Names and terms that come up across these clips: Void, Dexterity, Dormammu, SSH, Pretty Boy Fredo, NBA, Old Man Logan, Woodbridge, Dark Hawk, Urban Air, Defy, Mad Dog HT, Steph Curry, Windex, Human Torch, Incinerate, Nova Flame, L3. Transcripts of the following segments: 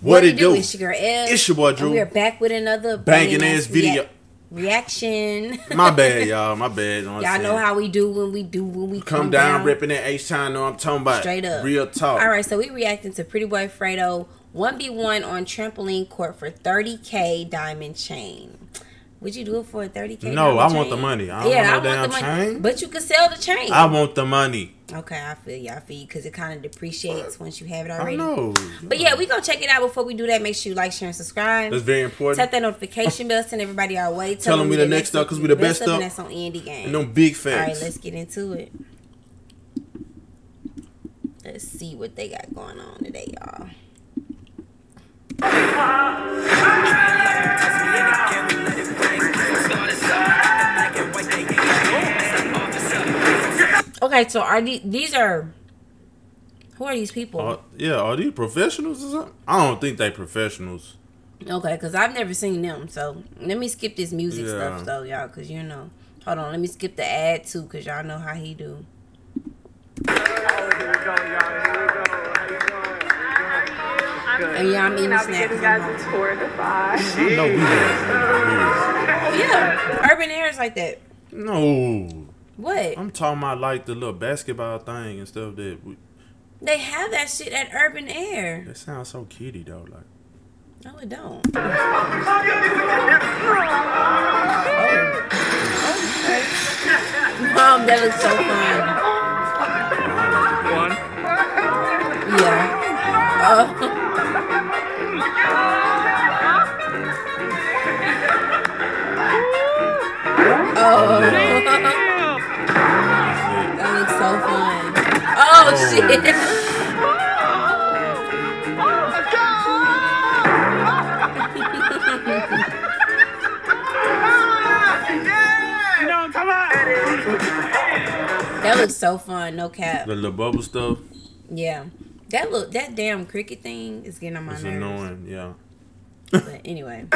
What it do? It's your girl L. It's your boy Drew. We're back with another banging ass video reaction. My bad, y'all. My bad. Y'all know how we do when we come down, ripping that H time. No, I'm talking about straight up real talk. All right, so we reacting to Pretty Boy Fredo 1v1 on trampoline court for 30K diamond chain. Would you do it for a 30K? No, I want the money. I don't want no damn chain. But you can sell the chain. I want the money. Okay, I feel you. I feel you, because it kind of depreciates once you have it already. I know. But yeah, we gonna check it out. Before we do that, make sure you like, share, and subscribe. That's very important. Tap that notification bell. Send everybody our way. Tell them we the next up, because we the best up. And that's on Indie Game. And them big fans. All right, let's get into it. Let's see what they got going on today, y'all. Okay, so are these are, who are these people? Yeah, are these professionals or something? I don't think they professionals. Okay, because I've never seen them. So let me skip this music stuff though, y'all, because you know. Hold on, let me skip the ad too, because y'all know how he do. Oh, here we go, y'all. Here we go. And yeah, I'm eating snacks. You guys a tour of Defy. No, yeah, Urban Air is like that. No. What? I'm talking about like the little basketball thing and stuff that we... They have that shit at Urban Air. That sounds so kiddie though, like. No, it don't. Oh. Oh. Mom, that looks so fun. One. Yeah. Oh. Oh, that looks so fun. Oh, shit. That looks so fun, no cap. The little bubble stuff. Yeah. That damn cricket thing is getting on my nerves. It's annoying, yeah. But anyway.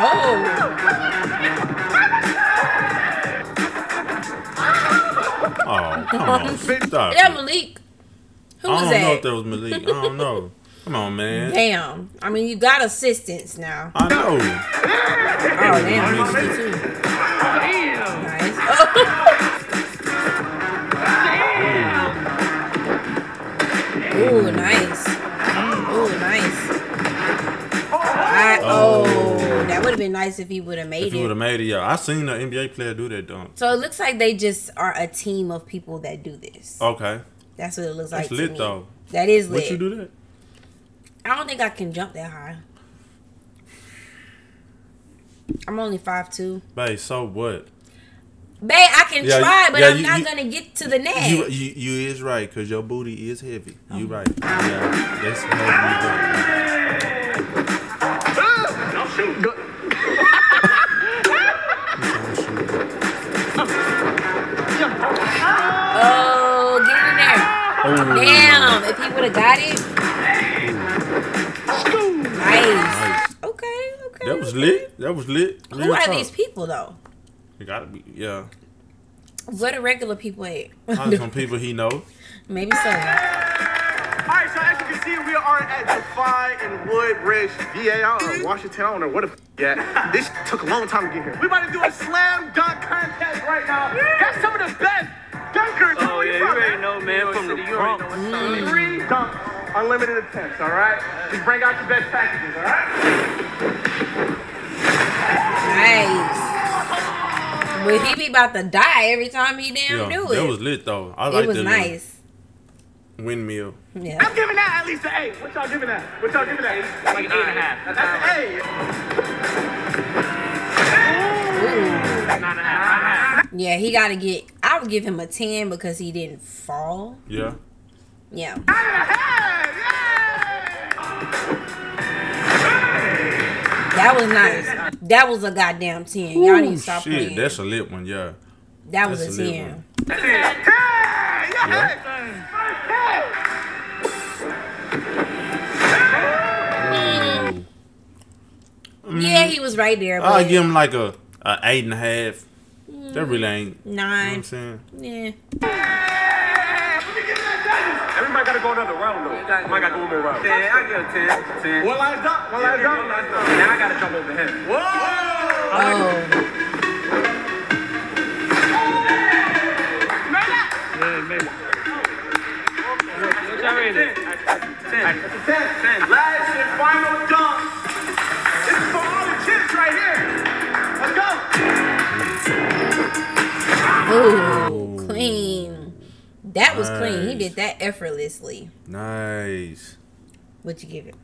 Oh, come on. Stop. That Malik. Who was that? I don't know if that was Malik. I don't know. Come on, man. Damn. I mean, you got assistance now. I know. Oh, damn. I missed it. Damn. Nice. Oh. Damn. Ooh, nice. Ooh, nice. Oh. That would have been nice if he would have made it. If he would have made it, yeah. I seen an NBA player do that, though. So it looks like they just are a team of people that do this. Okay. That's what it looks like to me. That's lit, though. That is lit. Would you do that? I don't think I can jump that high. I'm only 5'2". Babe, so what? Babe, I can try, but I'm not going to get to the net. You is right, because your booty is heavy. You right. Yeah, that's heavy. Go. Oh, get in there. Oh. Damn, if he would have got it. Nice. Okay. That was lit. That was lit. Who are these people, though? They gotta be, yeah. What are regular people at? Some people he knows. Maybe so. All right, so as you can see, we are at Defy in Woodbridge, VA, out in Washington. I don't know where the f*** at. This took a long time to get here. We about to do a slam dunk contest right now. That's some of the best dunkers. Oh, yeah, you already know, man, from the Bronx. 3 dunks, unlimited attempts, all right? Just bring out your best packages, all right? Nice. But he be about to die every time he do it. That was lit, though. I like that. It was nice. Windmill. Yeah. I'm giving that at least an A. What y'all giving that? What y'all giving that? Like 8.5. That's an A. 9.5. Yeah, he got to get... I would give him a 10 because he didn't fall. Yeah. Yeah. 9.5! Yeah! That was nice. That was a goddamn 10. Y'all need to stop playing. Shit, that's a lit one, yeah. That was a 10. That's it. 10! Yeah! Yeah, he was right there. But I'll give him like a 8.5. That really ain't. 9. You know what I'm saying? Yeah. Everybody gotta go another round though. Everybody gotta go another round. 10, I get a 10. One last up, one last up. Now I gotta jump over him. Whoa! Oh. Ten. Last and final dunk. This is for all the kids right here. Let's go. Ooh, clean. That was clean. He did that effortlessly. Nice. What'd you give it?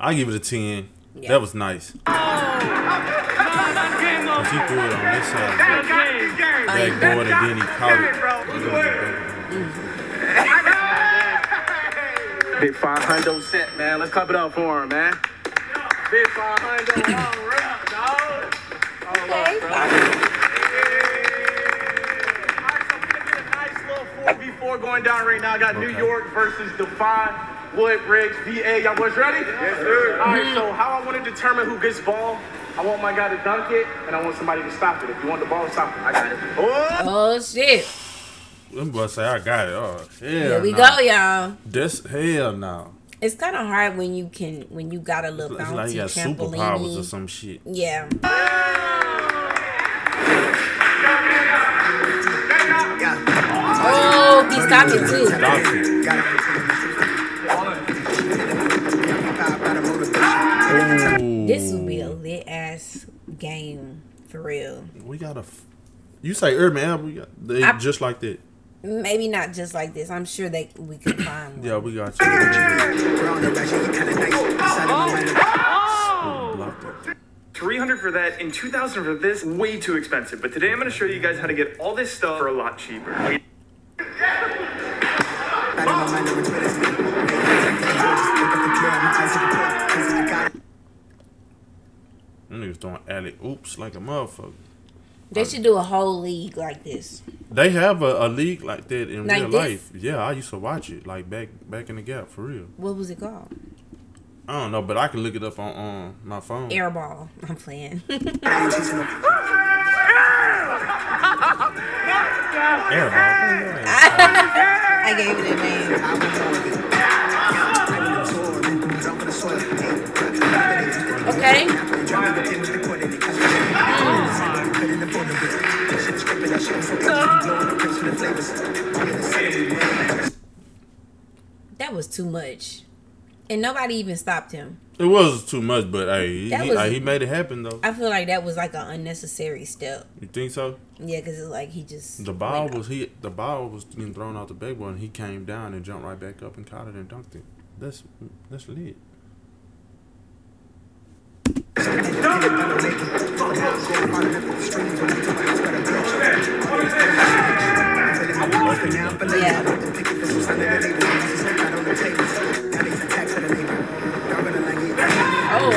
I give it a 10. Yeah. That was nice. Oh, she threw it on this side. Backboard, and then he caught it. Big 500 set, man. Let's cup it up for him, man. Big 500, all right, dog. Okay. All right, so we get a nice little 4v4 going down right now. I got New York versus Defy, Woodbridge, VA. Y'all boys ready? Yes, sir. All right, so how I want to determine who gets ball, I want my guy to dunk it, and I want somebody to stop it. If you want the ball, stop it. I got it. Oh, shit. I'm about to say I got it. Oh, here we go, y'all. This hell no. It's kind of hard when you can got a little bouncy like you got superpowers or some shit. Yeah. Oh, he stopped it too. Oh. This will be a lit ass game for real. We got a. You say Urban Air? We got they just like that. Maybe not just like this. I'm sure that we can find one. Yeah, we got you. Oh. 300 for that and 2,000 for this. Way too expensive. But today I'm going to show you guys how to get all this stuff for a lot cheaper. That nigga's throwing alley oops like a motherfucker. They should do a whole league like this. They have a league like that in real life. Yeah, I used to watch it like back in the gap for real. What was it called? I don't know, but I can look it up on my phone. Airball. I'm playing. Airball. I gave it a name. Okay. That was too much, and nobody even stopped him. It was too much, but hey, he made it happen though. I feel like that was like an unnecessary step. You think so? Yeah, because it's like he just the ball was being thrown out the backboard, and he came down and jumped right back up and caught it and dunked it. That's lit. Yeah. Oh,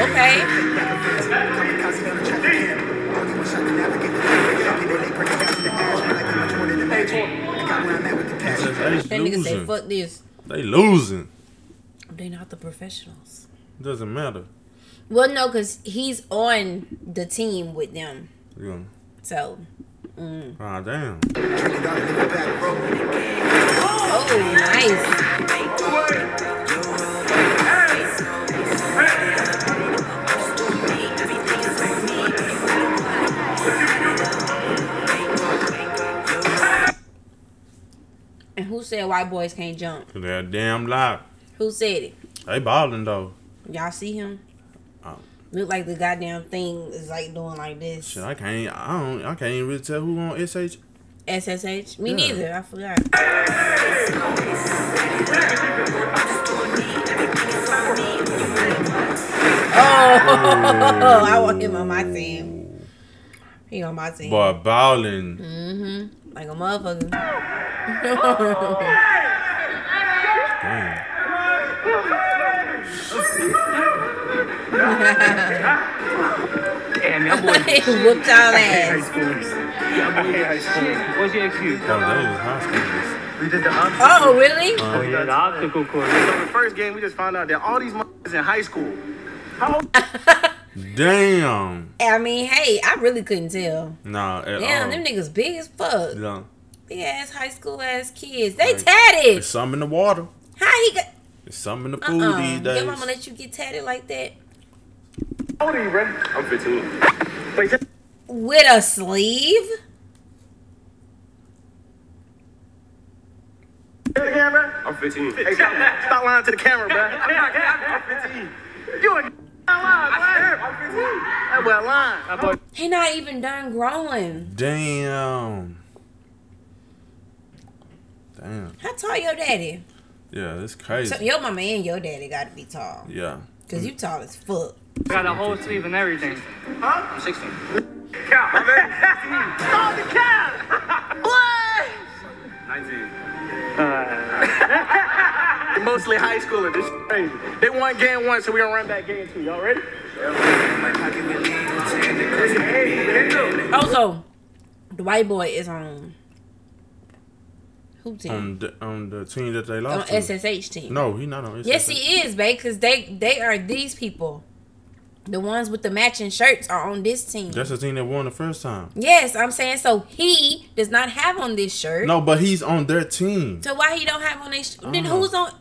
okay. That nigga say fuck this. They losing. They not the professionals. Doesn't matter. Well, no, because he's on the team with them. Yeah. So. Ah, damn. Oh, nice. And who said white boys can't jump? They're damn loud. Who said it? They balling though. Y'all see him? Look like the goddamn thing is like doing like this. Shit, I can't even really tell who on SH. SSH? Me neither. I forgot. Oh, I want him on my team. He on my team. Boy, bowling. Mm-hmm. Like a motherfucker. Damn, y'all boys. Whooped y'all ass. What's your excuse? Oh, really? Oh, yeah, the obstacle course. So the first game, we just found out that all these motherfuckers in high school. How old? Damn. I mean, hey, I really couldn't tell. Nah, at all. Damn, them niggas big as fuck. Yeah. Big ass high school ass kids. They tatted. There's something in the water. How he got... There's something in the pool these days. Your mama let you get tatted like that? How old are you, Ren? I'm 15. Wait, with a sleeve? I'm 15. Hey, stop lying to the camera, bro. I'm 15. You a... He not even done growing. Damn. Damn. How tall your daddy? Yeah, that's crazy. So your mama and your daddy gotta be tall. Yeah. Cause you tall as fuck. I got a whole sleeve and everything. Huh? I'm 16. Cow, my man. Call the cow. What? 19. Mostly high schooler. This crazy. They won game one, so we don't run back game two. Y'all ready? Yeah. Also, the white boy is on who team? On the team that they lost. On SSH team. No, he's not on SSH. Yes, he is, babe, because they are these people. The ones with the matching shirts are on this team. That's the team that won the first time. Yes, I'm saying so. He does not have on this shirt. No, but he's on their team. So why he don't have on this? Then who's on?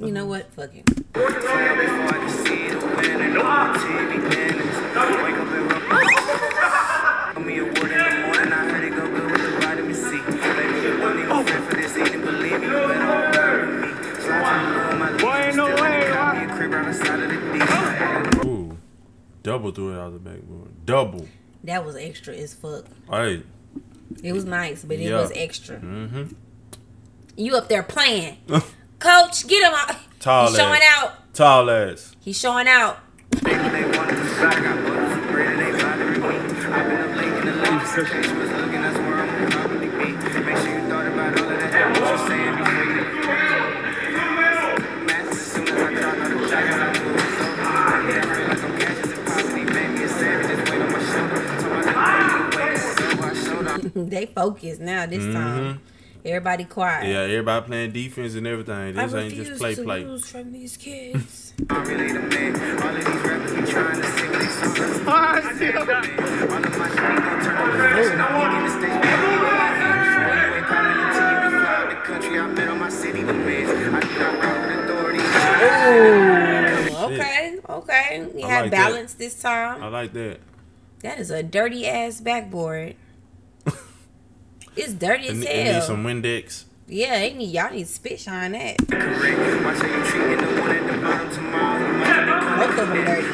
You know what? Fuck it. Ooh, double threw it out the backboard. Double. That was extra as fuck. All right. It was nice, but it was extra. You up there playing? Coach, get him out. Tall ass. He's showing out. Tall ass. He's showing out. They focus now this time. Everybody quiet. Yeah, everybody playing defense and everything. This ain't just play. I refuse to lose from these kids. Okay, okay. We had balance this time. I like that. That is a dirty ass backboard. It's dirty as hell. They need some Windex. Yeah, they need, y'all need to spit shine that. Both of them dirty.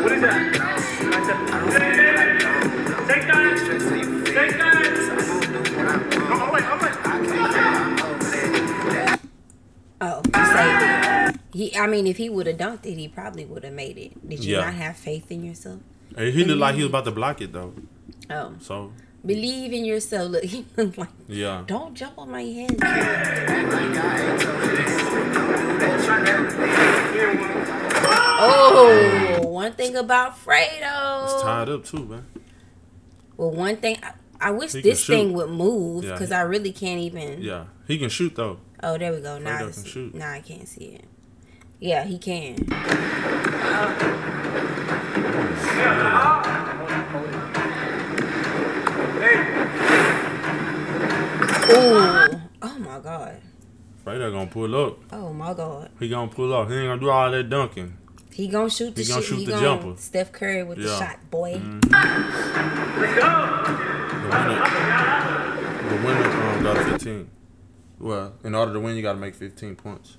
What is that? Take that. Take that. Oh, save it. I mean, if he would have dunked it, he probably would have made it. Did you not have faith in yourself? Hey, he looked like he was about to block it, though. Oh. So. Believe in yourself. Look, he looked like, don't jump on my head. Oh, one thing about Fredo. It's tied up, too, man. Well, one thing. I wish this thing would move, because I really can't even. Yeah. He can shoot, though. Oh, there we go. Now I can't see it. Yeah, he can. Ooh. Oh, my God. Fredo gonna pull up. Oh, my God. He gonna pull up. He ain't gonna do all that dunking. He gonna shoot the shot. He gonna shoot the jumper. Steph Curry with the shot, boy. Let's go. The winner got 15. Well, in order to win, you gotta make 15 points.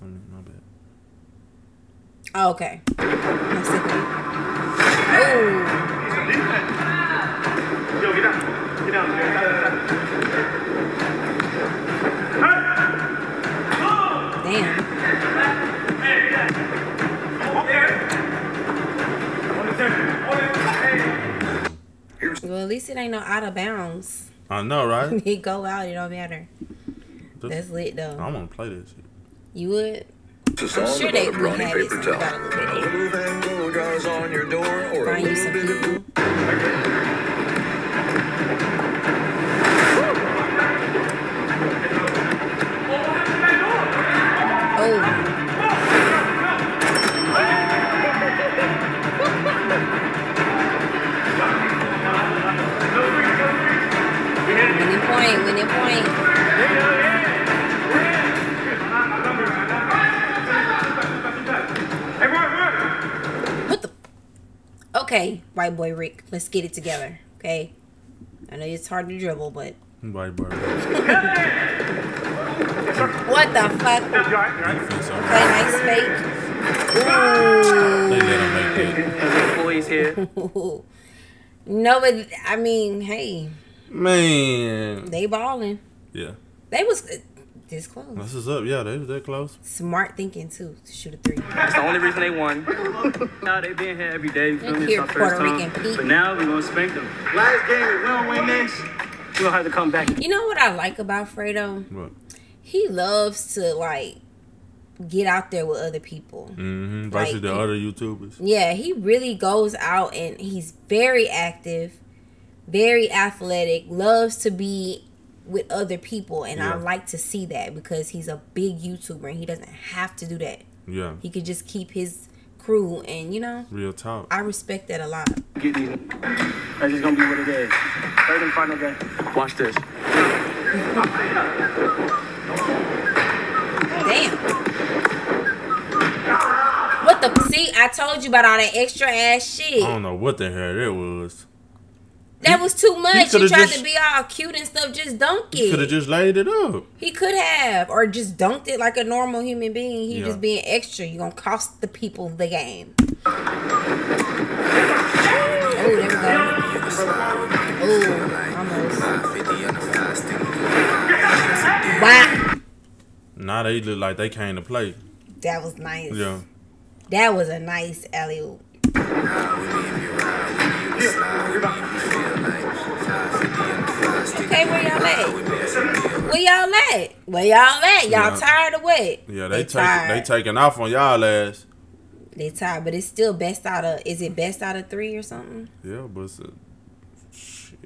I mean, my bad. Oh, okay. That's it. Yo, get down. Get down. Damn. Well, at least it ain't no out of bounds. I know, right? He go out, it don't matter. That's lit, though. I want to play this shit. You would? I'm sure they would have it. A little angle goes on your door, or a little bit of glue. Okay, white boy Rick, let's get it together, okay? I know it's hard to dribble, but... White boy Rick. What the fuck? Play nice fake. Ooh. Play that boys here. No, but, I mean, hey. Man. They balling. Yeah. They was... This close. This is up, yeah. They was that close. Smart thinking too to shoot a three. That's the only reason they won. Now they been here every day. It's our first time. But now we gonna spank them. Last game, if we don't win this, we gonna have to come back. You know what I like about Fredo? What? He loves to like get out there with other people. Mm-hmm. Versus the other YouTubers. Yeah, he really goes out and he's very active, very athletic. Loves to be with other people, and yeah. I like to see that because he's a big YouTuber and he doesn't have to do that. Yeah, he could just keep his crew and, you know, real talk. I respect that a lot. Get these. That's just gonna be what it is. Third and final game. Watch this. Damn. What the? See, I told you about all that extra ass shit. I don't know what the hell it was. That was too much. He tried to be all cute and stuff. Just dunk it. He could have just laid it up. He could have. Or just dunked it like a normal human being. He just being extra. You're going to cost the people the game. Oh, there we go. Oh, almost. Wow. Now they look like they came to play. That was nice. Yeah. That was a nice alley-oop. Okay, where y'all at? Where y'all at? Where y'all at? Y'all tired of what? Yeah, they taking off on y'all ass. They tired, but it's still best out of. Is it best out of three or something? Yeah, but it's a, shit.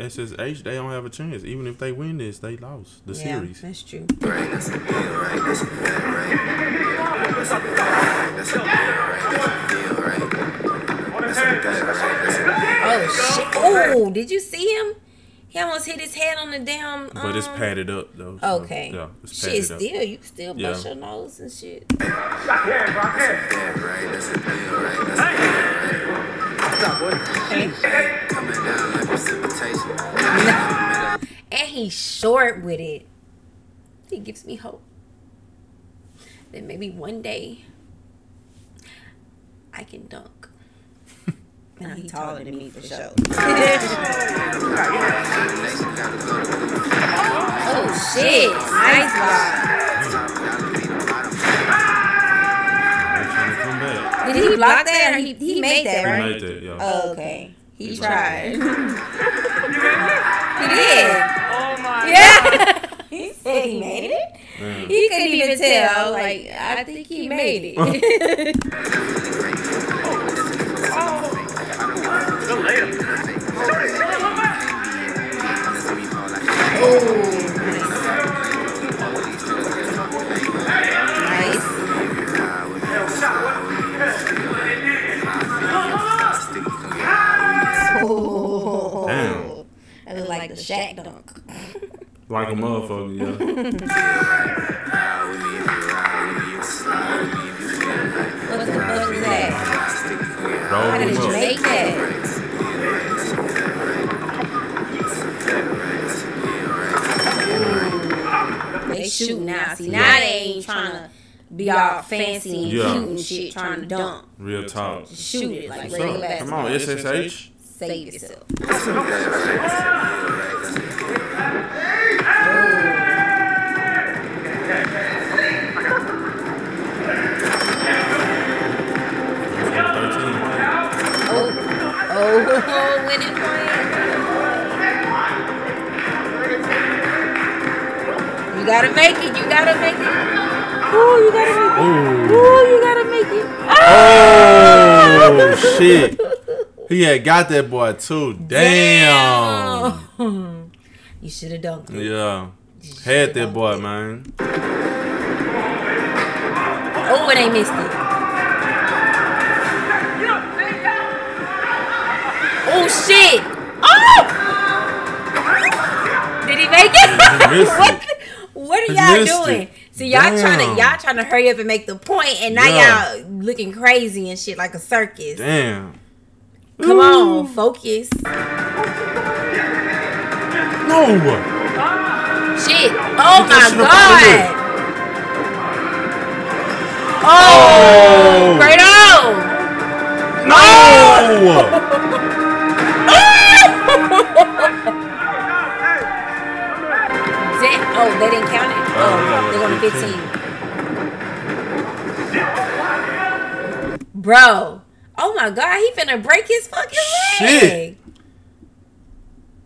SSH, they don't have a chance. Even if they win this, they lost the series. That's true. Right, that's a deal, right? That's a deal, right? That's a deal, right? Oh shit! Oh, did you see him? He almost hit his head on the damn. But it's padded up though. So, okay. Yeah, it's padded up. Still, you can still brush your nose and shit. And he's short with it. He gives me hope that maybe one day I can dunk. And he's taller than me for sure. Oh shit! Nice block. Did he block that or he made that? Right? He made that, yeah. Oh, okay. He tried. He did. Oh my god. He said he made it. Man. He couldn't even tell. Like I think he made it. Shack dunk. Like a motherfucker, yeah. What the fuck is that? How did you make that? They shoot now. See, now they ain't trying to be all fancy and cute and shit, trying to dunk. Real talk. Shoot it like regular. Come on, SSH. Save yourself. Oh, winning point. You gotta make it. You gotta make it. Oh, you gotta make it. Oh, you gotta make it. Oh, oh shit. He had got that boy too. Damn. You should have dunked it. Yeah. Had that boy, man. Oh, and they missed it. Oh shit! Oh! Did he make it? What are y'all doing? So y'all trying to hurry up and make the point, and now y'all looking crazy and shit like a circus. Damn. Come on, focus. No. Shit. Oh my God. Oh, Fredo. No. Oh, they didn't count it. Oh, they're going to 15. Bro. Oh my God, he finna break his fucking leg. Shit.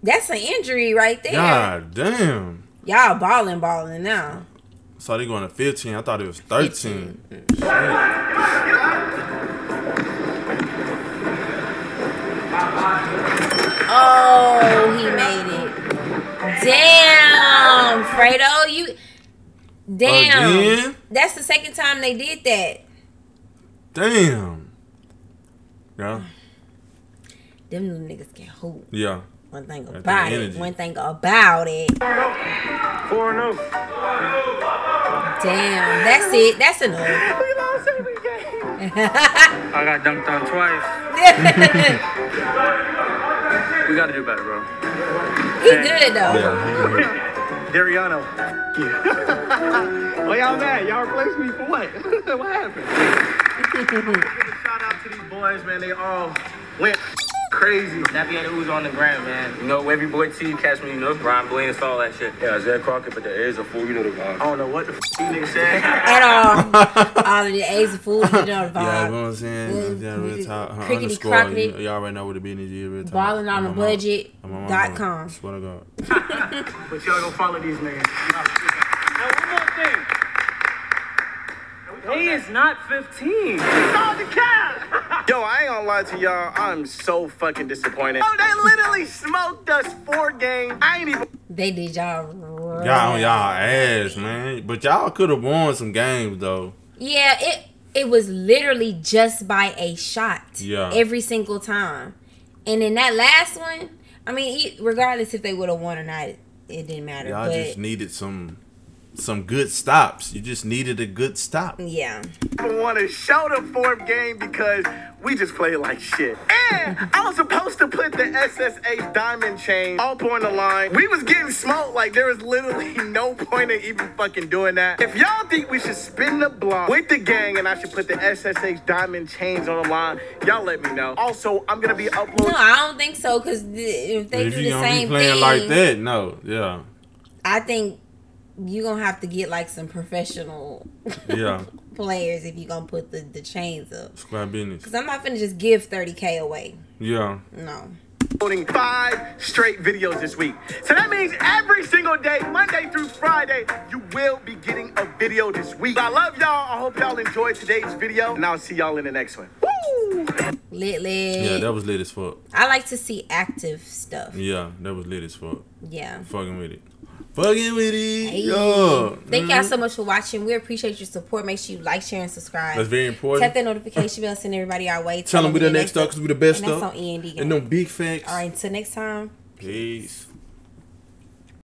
That's an injury right there. God damn. Y'all balling now. So they going to 15. I thought it was 13. Shit. Oh, he made it. Damn, Fredo, you. Damn. Again? That's the second time they did that. Damn. Yeah. Them little niggas can hoop. Yeah. One thing about it. Energy. One thing about it. 4-0. Damn. That's it. That's enough. We lost every game. I got dunked on twice. We got to do better, bro. He good, though. Yeah. Dariano. Well, y'all mad. Y'all replaced me for what? What happened? These boys, man, they all went crazy. Nappy and Ooze on the ground, man. You know, every boy T, catch me, you know, Brian Blaine, all that shit. Yeah, Zed Crockett, but the A's a fool, you know the vibe. I don't know what the f*** you niggas said. At all. All of the A's a fool, you know the vibe. Yeah, you know what I'm saying? Yeah, real talk. Crickety Crockett. Y'all right now with the BNG, real talk. Ballin' on the budget.com. Swear to God. But y'all gonna follow these niggas. Now, one more thing. He is not 15. Stop the cap. Yo, I ain't gonna lie to y'all. I'm so fucking disappointed. Oh, they literally smoked us 4 games. I ain't even. They did y'all. Y'all on y'all ass, man. But y'all could have won some games though. Yeah, it was literally just by a shot. Yeah. Every single time. And in that last one, I mean, regardless if they would have won or not, it didn't matter. Y'all just needed some good stops. You just needed a good stop. Yeah. I want to show the 4th game because we just played like shit. And I was supposed to put the SSH diamond chain up on the line. We was getting smoked. Like, there was literally no point in even fucking doing that. If y'all think we should spin the block with the gang and I should put the SSH diamond chains on the line, y'all let me know. Also, I'm going to be uploading. No, I don't think so, because if they do the same thing. If you playing like that, no. Yeah. I think you gonna have to get like some professional players if you gonna put the chains up. Square business. Cause I'm not finna just give 30K away. Yeah. No. Uploading 5 straight videos this week. So that means every single day, Monday through Friday, you will be getting a video this week. I love y'all. I hope y'all enjoyed today's video, and I'll see y'all in the next one. Woo! Lit. Yeah, that was lit as fuck. I like to see active stuff. Yeah, that was lit as fuck. Yeah. Fucking with it. Fucking with it. Hey. Yo. Thank y'all so much for watching. We appreciate your support. Make sure you like, share, and subscribe. That's very important. Tap that notification bell. Send everybody our way. Tell them we the next stuff because we the best stuff. And that's on END. And no big facts. All right. Until next time. Peace.